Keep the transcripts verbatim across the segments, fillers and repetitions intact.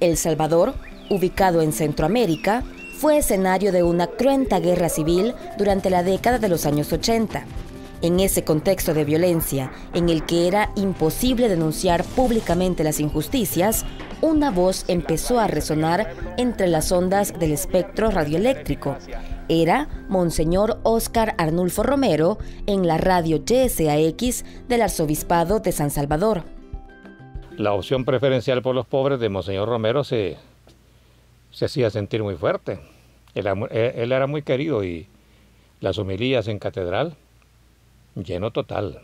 El Salvador, ubicado en Centroamérica, fue escenario de una cruenta guerra civil durante la década de los años ochenta. En ese contexto de violencia, en el que era imposible denunciar públicamente las injusticias, una voz empezó a resonar entre las ondas del espectro radioeléctrico. Era Monseñor Oscar Arnulfo Romero en la radio J S A X del Arzobispado de San Salvador. La opción preferencial por los pobres de Monseñor Romero se, se hacía sentir muy fuerte. Él, él era muy querido y las homilías en catedral, lleno total.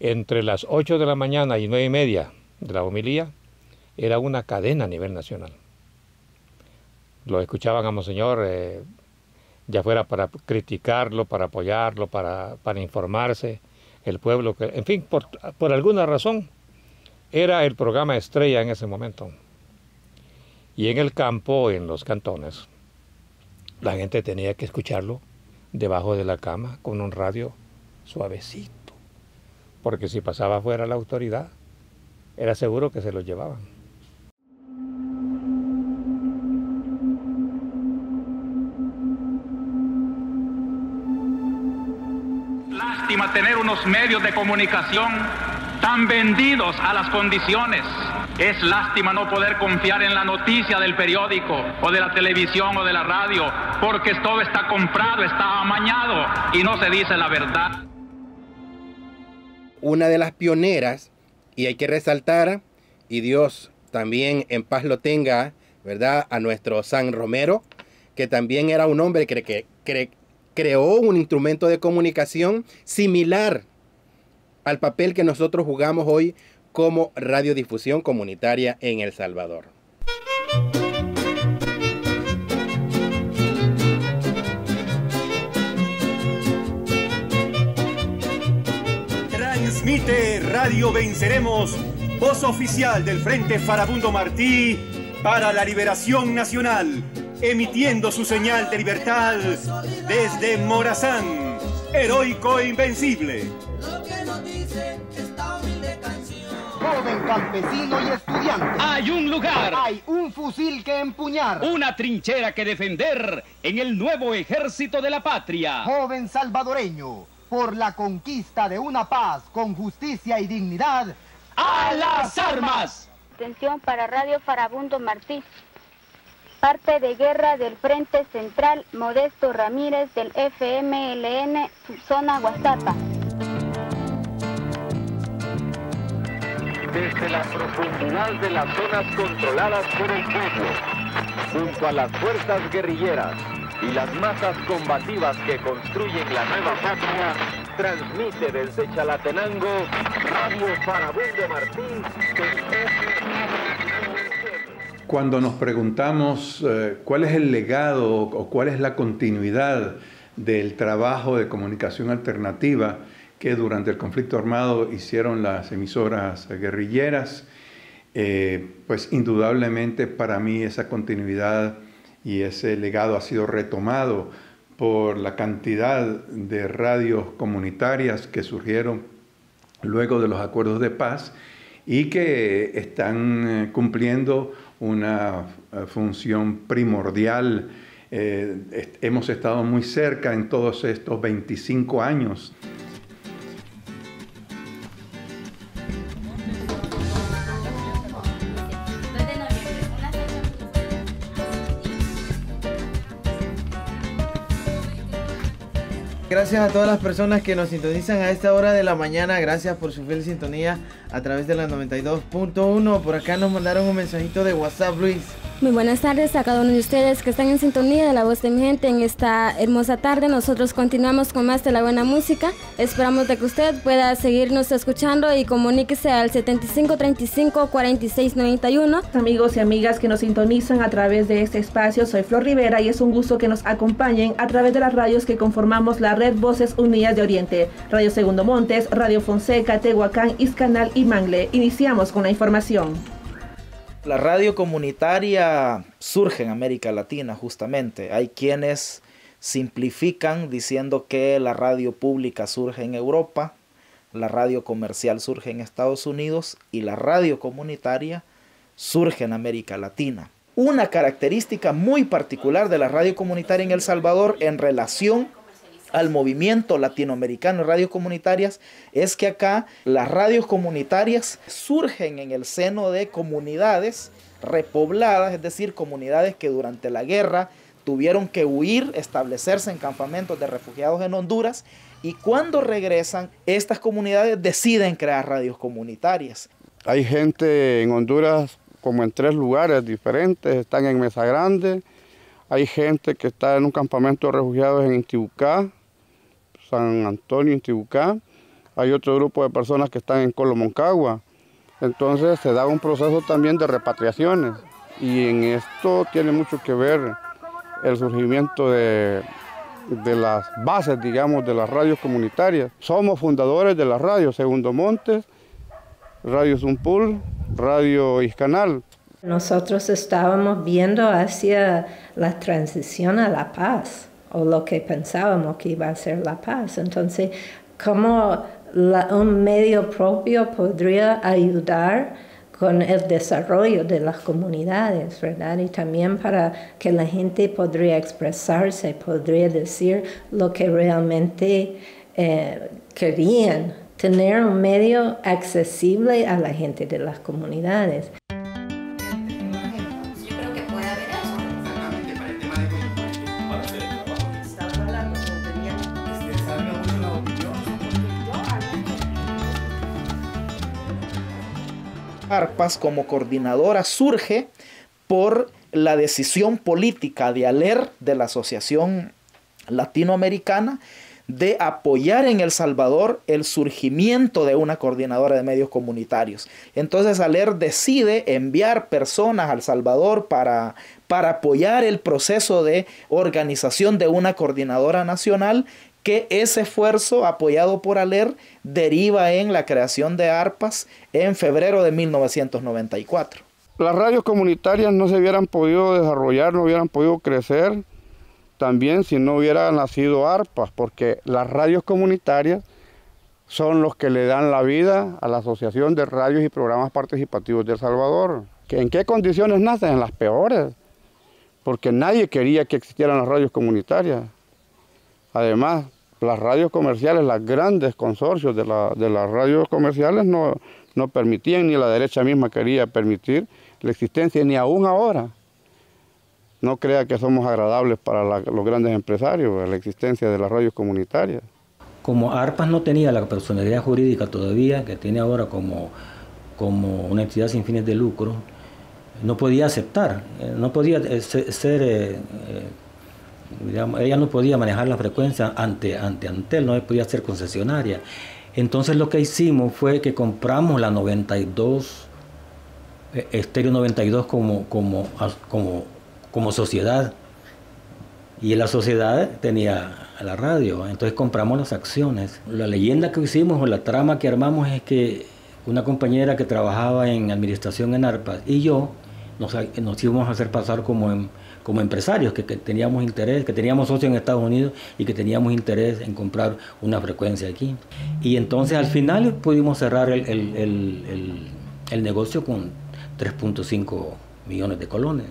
Entre las ocho de la mañana y nueve y media de la homilía, era una cadena a nivel nacional. Lo escuchaban a Monseñor, eh, ya fuera para criticarlo, para apoyarlo, para, para informarse, el pueblo, que, en fin, por, por alguna razón, era el programa estrella en ese momento. Y en el campo, en los cantones, la gente tenía que escucharlo debajo de la cama, con un radio suavecito, porque si pasaba fuera la autoridad, era seguro que se lo llevaban. Lástima tener unos medios de comunicación tan vendidos a las condiciones. Es lástima no poder confiar en la noticia del periódico o de la televisión o de la radio, porque todo está comprado, está amañado y no se dice la verdad. Una de las pioneras, y hay que resaltar, y Dios también en paz lo tenga, ¿verdad?, a nuestro San Romero, que también era un hombre que, que, que creó un instrumento de comunicación similar al papel que nosotros jugamos hoy como radiodifusión comunitaria en El Salvador. Transmite Radio Venceremos, voz oficial del Frente Farabundo Martí para la Liberación Nacional, emitiendo su señal de libertad desde Morazán, heroico e invencible. Joven campesino y estudiante. Hay un lugar. Hay un fusil que empuñar. Una trinchera que defender en el nuevo ejército de la patria. Joven salvadoreño, por la conquista de una paz con justicia y dignidad. ¡A las armas! Atención para Radio Farabundo Martí. Parte de guerra del Frente Central Modesto Ramírez del F M L N, zona Guazapa. Desde la profundidad de las zonas controladas por el pueblo, junto a las fuerzas guerrilleras y las masas combativas que construyen la nueva patria, transmite desde Chalatenango Radio Farabundo Martí. Cuando nos preguntamos eh, cuál es el legado o cuál es la continuidad del trabajo de comunicación alternativa que durante el conflicto armado hicieron las emisoras guerrilleras, eh, pues indudablemente para mí esa continuidad y ese legado ha sido retomado por la cantidad de radios comunitarias que surgieron luego de los Acuerdos de Paz y que están cumpliendo una función primordial. Eh, hemos estado muy cerca en todos estos veinticinco años. Gracias a todas las personas que nos sintonizan a esta hora de la mañana. Gracias por su fiel sintonía a través de la noventa y dos punto uno. Por acá nos mandaron un mensajito de WhatsApp, Luis. Muy buenas tardes a cada uno de ustedes que están en sintonía de La Voz de Mi Gente. En esta hermosa tarde nosotros continuamos con más de la buena música. Esperamos de que usted pueda seguirnos escuchando y comuníquese al setenta y cinco, treinta y cinco, cuarenta y seis, noventa y uno. Amigos y amigas que nos sintonizan a través de este espacio, soy Flor Rivera y es un gusto que nos acompañen a través de las radios que conformamos la red Voces Unidas de Oriente, Radio Segundo Montes, Radio Fonseca, Tehuacán, Izcanal y Mangle. Iniciamos con la información. La radio comunitaria surge en América Latina justamente. Hay quienes simplifican diciendo que la radio pública surge en Europa, la radio comercial surge en Estados Unidos y la radio comunitaria surge en América Latina. Una característica muy particular de la radio comunitaria en El Salvador en relación al movimiento latinoamericano de radios comunitarias es que acá las radios comunitarias surgen en el seno de comunidades repobladas, es decir, comunidades que durante la guerra tuvieron que huir, establecerse en campamentos de refugiados en Honduras, y cuando regresan, estas comunidades deciden crear radios comunitarias. Hay gente en Honduras como en tres lugares diferentes, están en Mesa Grande, hay gente que está en un campamento de refugiados en Intibucá, San Antonio, Intibucá, hay otro grupo de personas que están en Colomoncagua, entonces se da un proceso también de repatriaciones, y en esto tiene mucho que ver el surgimiento de, de las bases, digamos, de las radios comunitarias. Somos fundadores de las radios Segundo Montes, Radio Zumpul, Radio Izcanal. Nosotros estábamos viendo hacia la transición a la paz, o lo que pensábamos que iba a ser la paz. Entonces, ¿cómo la, un medio propio podría ayudar con el desarrollo de las comunidades, ¿verdad? Y también para que la gente podría expresarse, podría decir lo que realmente eh, querían, tener un medio accesible a la gente de las comunidades. Yo creo que puede haber ARPAS como coordinadora surge por la decisión política de A L E R, de la Asociación Latinoamericana, de apoyar en El Salvador el surgimiento de una coordinadora de medios comunitarios. Entonces A L E R decide enviar personas al Salvador para, para apoyar el proceso de organización de una coordinadora nacional, que ese esfuerzo apoyado por A L E R deriva en la creación de ARPAS en febrero de mil novecientos noventa y cuatro. Las radios comunitarias no se hubieran podido desarrollar, no hubieran podido crecer también si no hubiera nacido ARPAS, porque las radios comunitarias son los que le dan la vida a la Asociación de Radios y Programas Participativos de El Salvador. ¿En qué condiciones nacen? En las peores, porque nadie quería que existieran las radios comunitarias. Además, las radios comerciales, los grandes consorcios de, la, de las radios comerciales no, no permitían, ni la derecha misma quería permitir la existencia, ni aún ahora. No crea que somos agradables para la, los grandes empresarios, la existencia de las radios comunitarias. Como ARPAS no tenía la personalidad jurídica todavía, que tiene ahora como, como una entidad sin fines de lucro, no podía aceptar, no podía ser... ser eh, Digamos, ella no podía manejar la frecuencia ante, ante Antel, no podía ser concesionaria. Entonces lo que hicimos fue que compramos la noventa y dos, eh, Estéreo noventa y dos como, como, como, como sociedad. Y la sociedad tenía la radio, entonces compramos las acciones. La leyenda que hicimos o la trama que armamos es que una compañera que trabajaba en administración en ARPAS y yo nos, nos íbamos a hacer pasar como en... como empresarios que, que teníamos interés, que teníamos socios en Estados Unidos y que teníamos interés en comprar una frecuencia aquí. Y entonces al final pudimos cerrar el, el, el, el, el negocio con tres punto cinco millones de colones.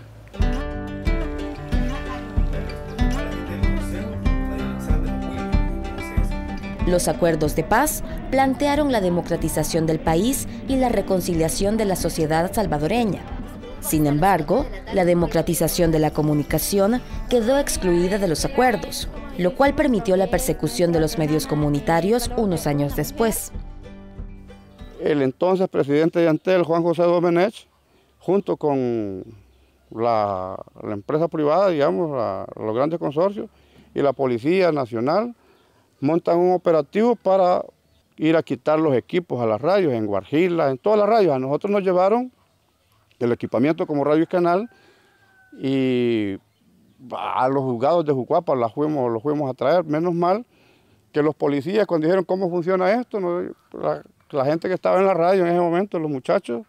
Los acuerdos de paz plantearon la democratización del país y la reconciliación de la sociedad salvadoreña. Sin embargo, la democratización de la comunicación quedó excluida de los acuerdos, lo cual permitió la persecución de los medios comunitarios unos años después. El entonces presidente de Antel, Juan José Domenech, junto con la, la empresa privada, digamos, la, los grandes consorcios y la Policía Nacional, montan un operativo para ir a quitar los equipos a las radios, en Guarjila, en todas las radios. A nosotros nos llevaron el equipamiento como Radio Canal y a los juzgados de Jucuapa los fuimos, los fuimos a traer. Menos mal que los policías, cuando dijeron cómo funciona esto, ¿no? la, la gente que estaba en la radio en ese momento, los muchachos,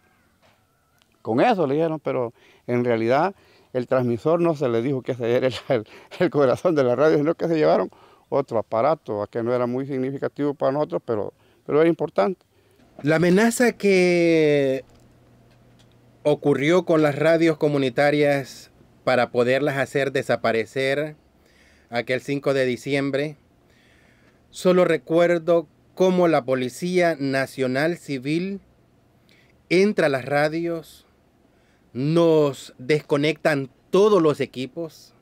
Con eso le dijeron, pero en realidad el transmisor no se le dijo que ese era el, el, el corazón de la radio, sino que se llevaron otro aparato, que no era muy significativo para nosotros, pero, pero era importante. La amenaza que ocurrió con las radios comunitarias para poderlas hacer desaparecer aquel cinco de diciembre, solo recuerdo cómo la Policía Nacional Civil entra a las radios, nos desconectan todos los equipos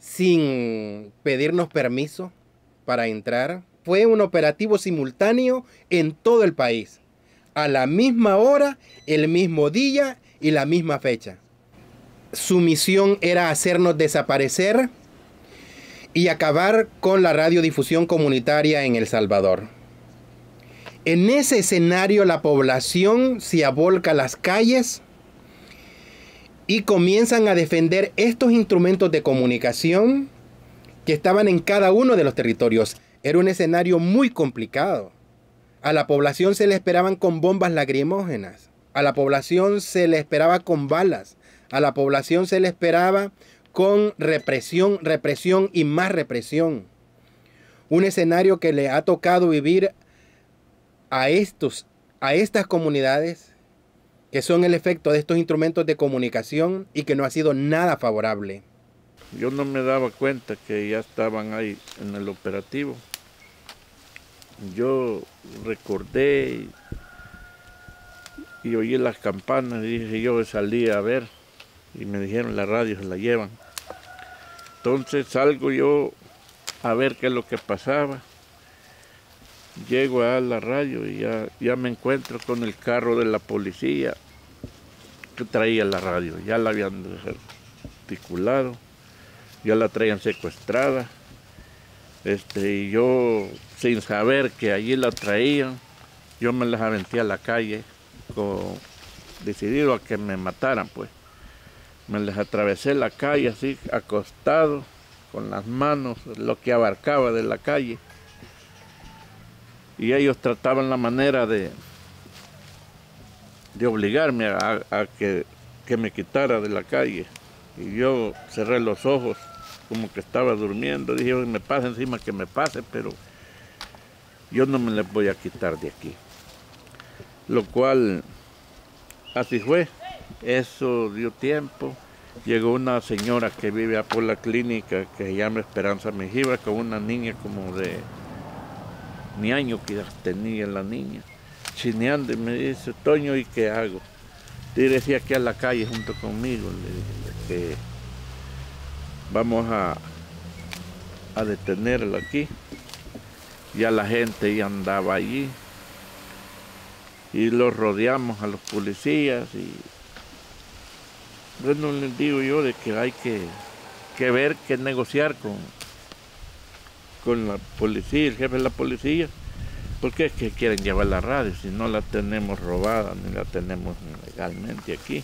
sin pedirnos permiso para entrar. Fue un operativo simultáneo en todo el país, a la misma hora, el mismo día y la misma fecha. Su misión era hacernos desaparecer y acabar con la radiodifusión comunitaria en El Salvador. En ese escenario la población se abolca a las calles y comienzan a defender estos instrumentos de comunicación que estaban en cada uno de los territorios. Era un escenario muy complicado. A la población se le esperaban con bombas lacrimógenas, a la población se le esperaba con balas, a la población se le esperaba con represión, represión y más represión. Un escenario que le ha tocado vivir a, estos, a estas comunidades que son el efecto de estos instrumentos de comunicación y que no ha sido nada favorable. Yo no me daba cuenta que ya estaban ahí en el operativo. Yo recordé y, y oí las campanas y dije, yo salí a ver y me dijeron la radio se la llevan. Entonces salgo yo a ver qué es lo que pasaba. Llego a la radio y ya, ya me encuentro con el carro de la policía que traía la radio. Ya la habían desarticulado, ya la traían secuestrada. Este, y yo, sin saber que allí la traían, yo me las aventé a la calle, con, decidido a que me mataran, pues. Me les atravesé la calle así, acostado, con las manos, lo que abarcaba de la calle. Y ellos trataban la manera de, de obligarme a, a que, que me quitara de la calle. Y yo cerré los ojos, como que estaba durmiendo, dije, me pasa encima que me pase, pero yo no me les voy a quitar de aquí. Lo cual, así fue, eso dio tiempo. Llegó una señora que vive por la clínica, que se llama Esperanza Mejibra, con una niña como de mi año quizás tenía la niña, chineando, y me dice, Toño, ¿y qué hago? Dice, aquí a la calle junto conmigo, le dije, que vamos a, a detenerlo aquí. Ya la gente ya andaba allí. Y los rodeamos a los policías. Y bueno, les digo yo de que hay que, que ver, que negociar con, con la policía, el jefe de la policía. Porque es que quieren llevar la radio, si no la tenemos robada, ni la tenemos legalmente aquí.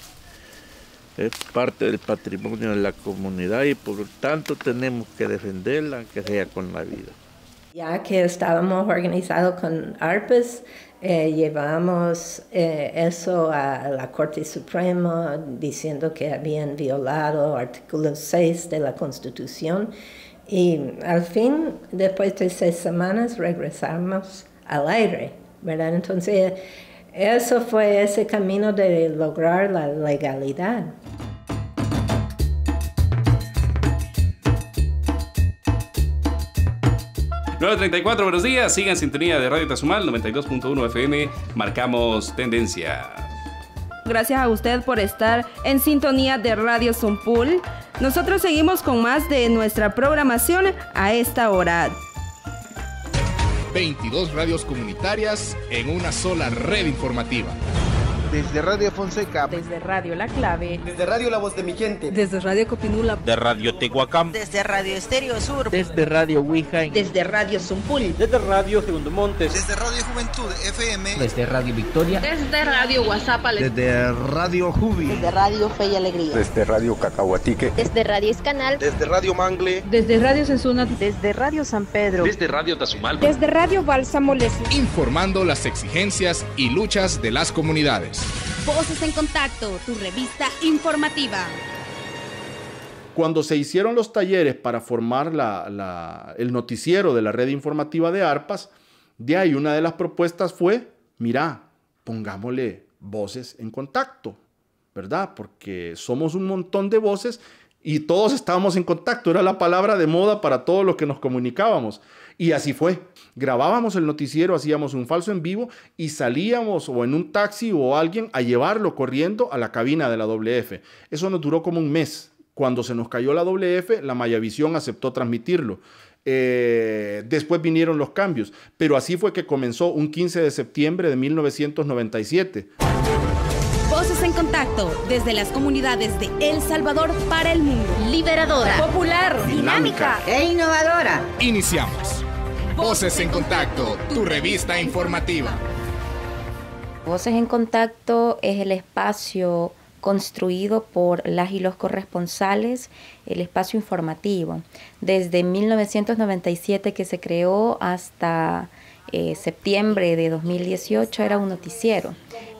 Es parte del patrimonio de la comunidad y por lo tanto tenemos que defenderla, aunque sea con la vida. Ya que estábamos organizados con ARPAS, eh, llevamos eh, eso a la Corte Suprema diciendo que habían violado artículo seis de la Constitución y al fin, después de seis semanas, regresamos al aire, ¿verdad? Entonces, eso fue ese camino de lograr la legalidad. nueve treinta y cuatro, buenos días. Sigan en sintonía de Radio Tazumal, noventa y dos punto uno F M. Marcamos tendencia. Gracias a usted por estar en sintonía de Radio Zumpul. Nosotros seguimos con más de nuestra programación a esta hora. veintidós radios comunitarias en una sola red informativa. Desde Radio Fonseca. Desde Radio La Clave. Desde Radio La Voz de Mi Gente. Desde Radio Copinula. De Radio Tehuacán. Desde Radio Estéreo Sur. Desde Radio Ouija. Desde Radio Zumpul. Desde Radio Segundo Montes. Desde Radio Juventud F M. Desde Radio Victoria. Desde Radio Guazapa. Desde Radio Jubi. Desde Radio Fe y Alegría. Desde Radio Cacahuatique. Desde Radio Izcanal. Desde Radio Mangle. Desde Radio Sesuna. Desde Radio San Pedro. Desde Radio Tazumal. Desde Radio Bálsamo Leslie. Informando las exigencias y luchas de las comunidades. Voces en Contacto, tu revista informativa. Cuando se hicieron los talleres para formar la, la, el noticiero de la red informativa de ARPAS, de ahí una de las propuestas fue, mira, pongámosle Voces en Contacto, ¿verdad? Porque somos un montón de voces y todos estábamos en contacto, era la palabra de moda para todos los que nos comunicábamos. Y así fue, grabábamos el noticiero, hacíamos un falso en vivo y salíamos o en un taxi o alguien a llevarlo corriendo a la cabina de la doble efe. Eso nos duró como un mes. Cuando se nos cayó la doble efe, la Mayavisión aceptó transmitirlo. Eh, después vinieron los cambios, pero así fue que comenzó un quince de septiembre de mil novecientos noventa y siete. Voces en Contacto, desde las comunidades de El Salvador para el mundo. Liberadora, popular, dinámica, dinámica e innovadora. Iniciamos. Voces en Contacto, tu revista informativa. Voces en Contacto es el espacio construido por las y los corresponsales, el espacio informativo. Desde mil novecientos noventa y siete que se creó hasta eh, septiembre de dos mil dieciocho era un noticiero.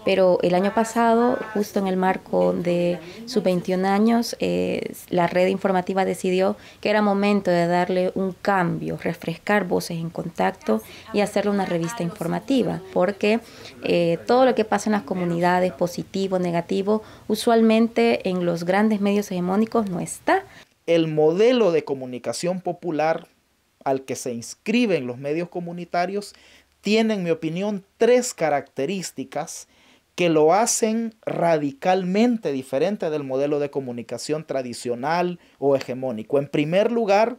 Pero el año pasado, justo en el marco de sus veintiún años, eh, la red informativa decidió que era momento de darle un cambio, refrescar Voces en Contacto y hacerle una revista informativa, porque eh, todo lo que pasa en las comunidades, positivo, negativo, usualmente en los grandes medios hegemónicos no está. El modelo de comunicación popular al que se inscriben los medios comunitarios tiene, en mi opinión, tres características que lo hacen radicalmente diferente del modelo de comunicación tradicional o hegemónico. En primer lugar,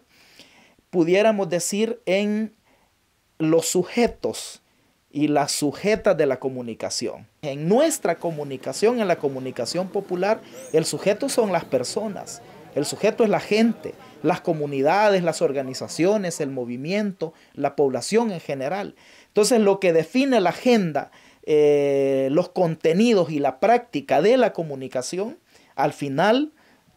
pudiéramos decir en los sujetos y las sujetas de la comunicación. En nuestra comunicación, en la comunicación popular, el sujeto son las personas, el sujeto es la gente, las comunidades, las organizaciones, el movimiento, la población en general. Entonces, lo que define la agenda, Eh, los contenidos y la práctica de la comunicación, al final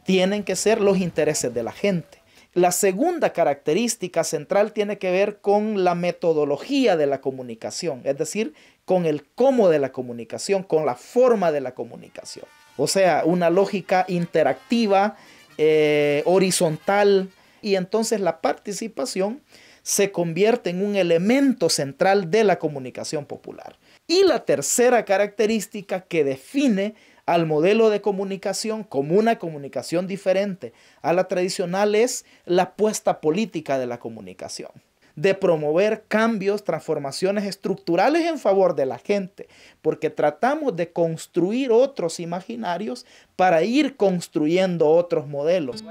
tienen que ser los intereses de la gente. La segunda característica central tiene que ver con la metodología de la comunicación, es decir, con el cómo de la comunicación, con la forma de la comunicación. O sea, una lógica interactiva, eh, horizontal, y entonces la participación se convierte en un elemento central de la comunicación popular. Y la tercera característica que define al modelo de comunicación como una comunicación diferente a la tradicional es la apuesta política de la comunicación, de promover cambios, transformaciones estructurales en favor de la gente, porque tratamos de construir otros imaginarios para ir construyendo otros modelos.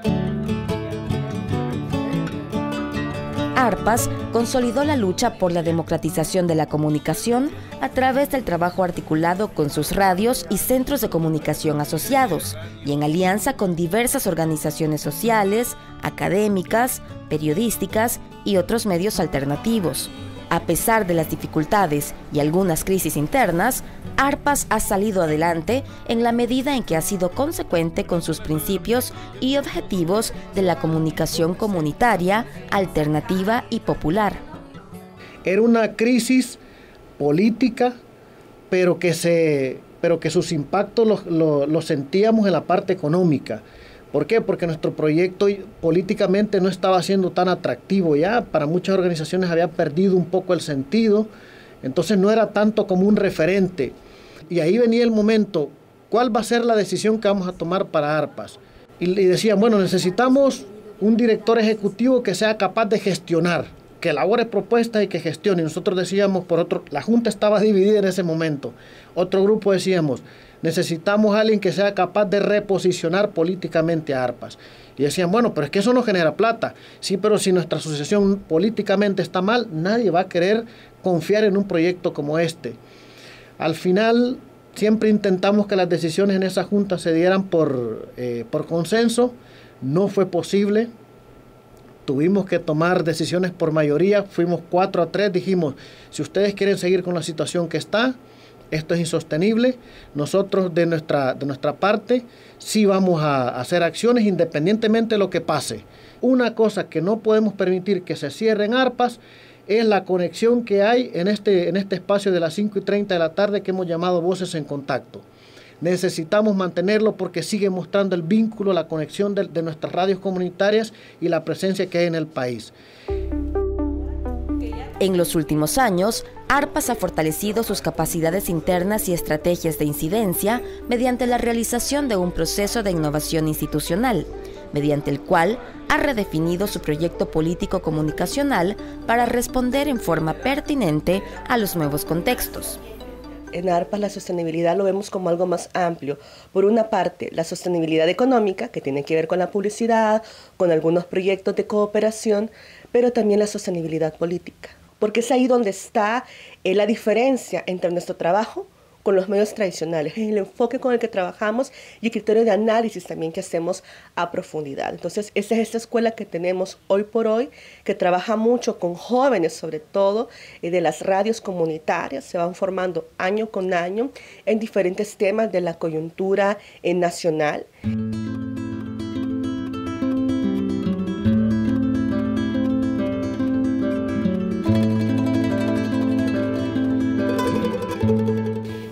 ARPAS consolidó la lucha por la democratización de la comunicación a través del trabajo articulado con sus radios y centros de comunicación asociados y en alianza con diversas organizaciones sociales, académicas, periodísticas y otros medios alternativos. A pesar de las dificultades y algunas crisis internas, ARPAS ha salido adelante en la medida en que ha sido consecuente con sus principios y objetivos de la comunicación comunitaria, alternativa y popular. Era una crisis política, pero que, se, pero que sus impactos los, los, los sentíamos en la parte económica. ¿Por qué? Porque nuestro proyecto políticamente no estaba siendo tan atractivo ya, para muchas organizaciones había perdido un poco el sentido, entonces no era tanto como un referente. Y ahí venía el momento, ¿cuál va a ser la decisión que vamos a tomar para ARPAS? Y, y decían, bueno, necesitamos un director ejecutivo que sea capaz de gestionar, que elabore propuestas y que gestione. Y nosotros decíamos, por otro, la Junta estaba dividida en ese momento, otro grupo decíamos, necesitamos a alguien que sea capaz de reposicionar políticamente a ARPAS. Y decían, bueno, pero es que eso no genera plata. Sí, pero si nuestra asociación políticamente está mal, nadie va a querer confiar en un proyecto como este. Al final, siempre intentamos que las decisiones en esa junta se dieran por, eh, por consenso. No fue posible. Tuvimos que tomar decisiones por mayoría. Fuimos cuatro a tres. Dijimos, si ustedes quieren seguir con la situación que está, esto es insostenible, nosotros de nuestra, de nuestra parte sí vamos a hacer acciones independientemente de lo que pase. Una cosa que no podemos permitir que se cierre en ARPAS es la conexión que hay en este, en este espacio de las cinco y treinta de la tarde que hemos llamado Voces en Contacto. Necesitamos mantenerlo porque sigue mostrando el vínculo, la conexión de, de nuestras radios comunitarias y la presencia que hay en el país. En los últimos años, ARPAS ha fortalecido sus capacidades internas y estrategias de incidencia mediante la realización de un proceso de innovación institucional, mediante el cual ha redefinido su proyecto político-comunicacional para responder en forma pertinente a los nuevos contextos. En ARPAS la sostenibilidad lo vemos como algo más amplio. Por una parte, la sostenibilidad económica, que tiene que ver con la publicidad, con algunos proyectos de cooperación, pero también la sostenibilidad política, porque es ahí donde está eh, la diferencia entre nuestro trabajo con los medios tradicionales, el enfoque con el que trabajamos y el criterio de análisis también que hacemos a profundidad. Entonces, esa es esta escuela que tenemos hoy por hoy, que trabaja mucho con jóvenes, sobre todo, eh, de las radios comunitarias. Se van formando año con año en diferentes temas de la coyuntura eh, nacional.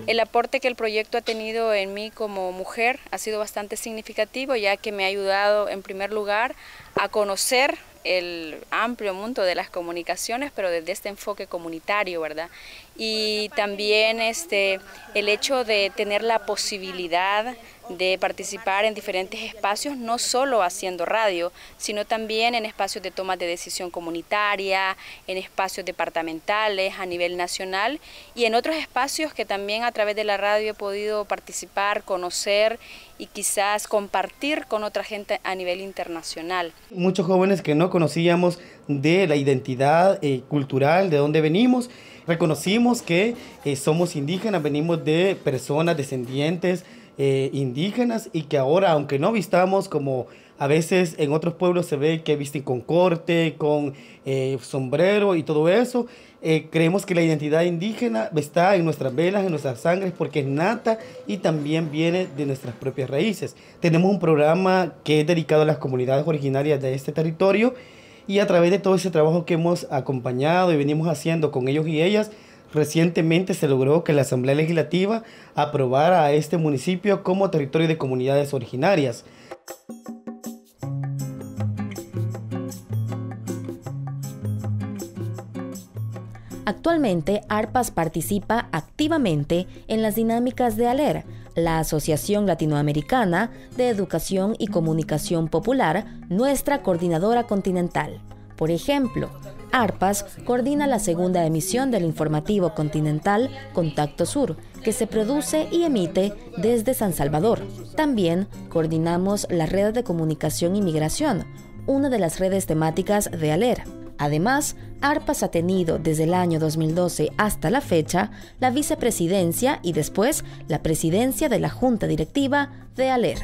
El aporte que el proyecto ha tenido en mí como mujer ha sido bastante significativo, ya que me ha ayudado en primer lugar a conocer el amplio mundo de las comunicaciones, pero desde este enfoque comunitario, ¿verdad? Y también este, el hecho de tener la posibilidad de participar en diferentes espacios, no solo haciendo radio, sino también en espacios de toma de decisión comunitaria, en espacios departamentales, a nivel nacional, y en otros espacios que también a través de la radio he podido participar, conocer y quizás compartir con otra gente a nivel internacional. Muchos jóvenes que no conocíamos de la identidad eh, cultural, de dónde venimos, reconocimos que eh, somos indígenas, venimos de personas descendientes Eh, indígenas y que ahora, aunque no vistamos como a veces en otros pueblos se ve que visten con corte, con eh, sombrero y todo eso, eh, creemos que la identidad indígena está en nuestras velas, en nuestras sangres, porque es nata y también viene de nuestras propias raíces. Tenemos un programa que es dedicado a las comunidades originarias de este territorio y a través de todo ese trabajo que hemos acompañado y venimos haciendo con ellos y ellas, recientemente se logró que la Asamblea Legislativa aprobara a este municipio como territorio de comunidades originarias. Actualmente, ARPAS participa activamente en las dinámicas de ALER, la Asociación Latinoamericana de Educación y Comunicación Popular, nuestra coordinadora continental. Por ejemplo, ARPAS coordina la segunda emisión del informativo continental Contacto Sur, que se produce y emite desde San Salvador. También coordinamos la Red de Comunicación y Migración, una de las redes temáticas de ALER. Además, ARPAS ha tenido desde el año dos mil doce hasta la fecha la vicepresidencia y después la presidencia de la Junta Directiva de ALER.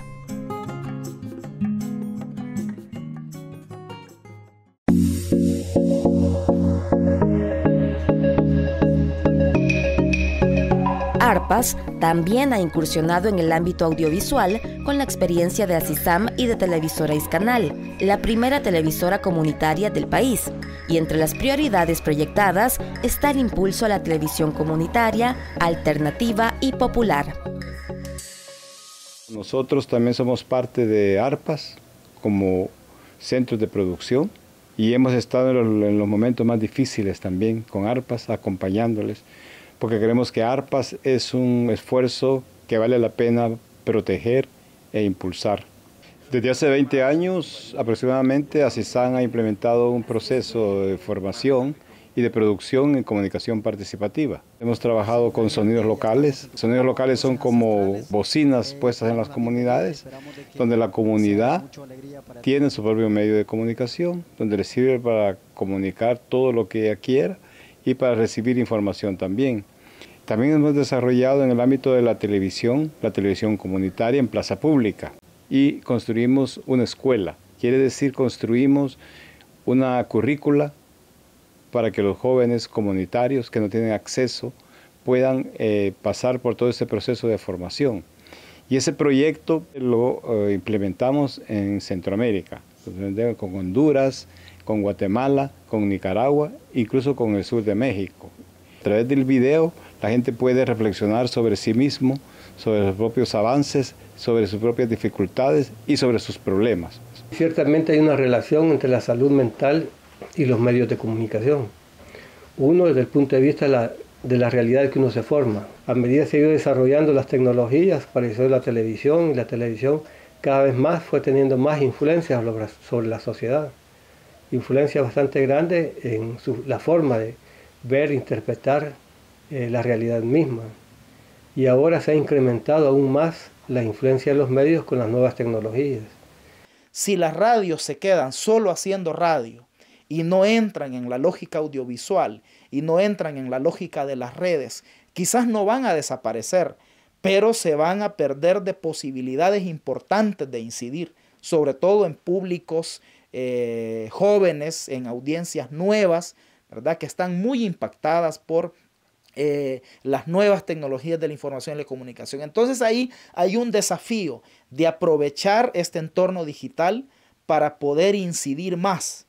ARPAS también ha incursionado en el ámbito audiovisual con la experiencia de ACISAM y de televisora Izcanal, la primera televisora comunitaria del país. Y entre las prioridades proyectadas está el impulso a la televisión comunitaria, alternativa y popular. Nosotros también somos parte de ARPAS como centro de producción y hemos estado en los momentos más difíciles también con ARPAS, acompañándoles, porque creemos que ARPAS es un esfuerzo que vale la pena proteger e impulsar. Desde hace veinte años aproximadamente, ACISAM ha implementado un proceso de formación y de producción en comunicación participativa. Hemos trabajado con sonidos locales. Sonidos locales son como bocinas puestas en las comunidades, donde la comunidad tiene su propio medio de comunicación, donde le sirve para comunicar todo lo que ella quiera, y para recibir información también. También hemos desarrollado en el ámbito de la televisión, la televisión comunitaria en plaza pública, y construimos una escuela. Quiere decir, construimos una currícula para que los jóvenes comunitarios que no tienen acceso puedan eh, pasar por todo ese proceso de formación. Y ese proyecto lo eh, implementamos en Centroamérica, con Honduras, con Guatemala, con Nicaragua, incluso con el sur de México. A través del video, la gente puede reflexionar sobre sí mismo, sobre los propios avances, sobre sus propias dificultades y sobre sus problemas. Ciertamente hay una relación entre la salud mental y los medios de comunicación. Uno desde el punto de vista de la, de la realidad que uno se forma. A medida que se iba desarrollando las tecnologías, apareció la televisión, y la televisión cada vez más fue teniendo más influencias sobre la sociedad. Influencia bastante grande en su, la forma de ver, interpretar eh, la realidad misma. Y ahora se ha incrementado aún más la influencia de los medios con las nuevas tecnologías. Si las radios se quedan solo haciendo radio y no entran en la lógica audiovisual y no entran en la lógica de las redes, quizás no van a desaparecer, pero se van a perder de posibilidades importantes de incidir, sobre todo en públicos eh, jóvenes, en audiencias nuevas, ¿verdad? Que están muy impactadas por Eh, las nuevas tecnologías de la información y la comunicación. Entonces ahí hay un desafío de aprovechar este entorno digital para poder incidir más.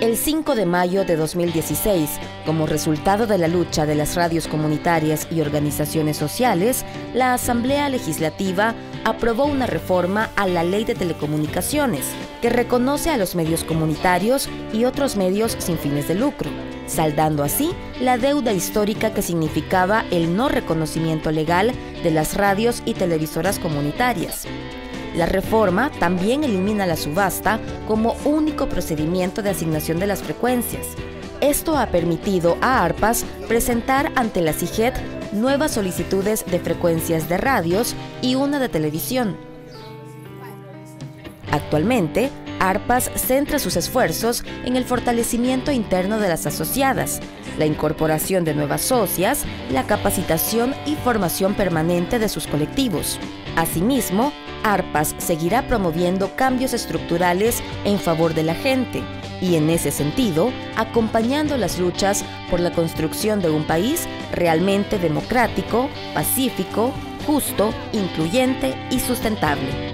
El cinco de mayo de dos mil dieciséis, como resultado de la lucha de las radios comunitarias y organizaciones sociales, la Asamblea Legislativa aprobó una reforma a la Ley de Telecomunicaciones que reconoce a los medios comunitarios y otros medios sin fines de lucro, saldando así la deuda histórica que significaba el no reconocimiento legal de las radios y televisoras comunitarias. La reforma también elimina la subasta como único procedimiento de asignación de las frecuencias. Esto ha permitido a ARPAS presentar ante la C I G E T nuevas solicitudes de frecuencias de radios y una de televisión. Actualmente, ARPAS centra sus esfuerzos en el fortalecimiento interno de las asociadas, la incorporación de nuevas socias, la capacitación y formación permanente de sus colectivos. Asimismo, ARPAS seguirá promoviendo cambios estructurales en favor de la gente y, en ese sentido, acompañando las luchas por la construcción de un país realmente democrático, pacífico, justo, incluyente y sustentable.